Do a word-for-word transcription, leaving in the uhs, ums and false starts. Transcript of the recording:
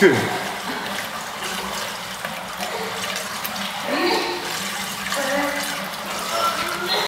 그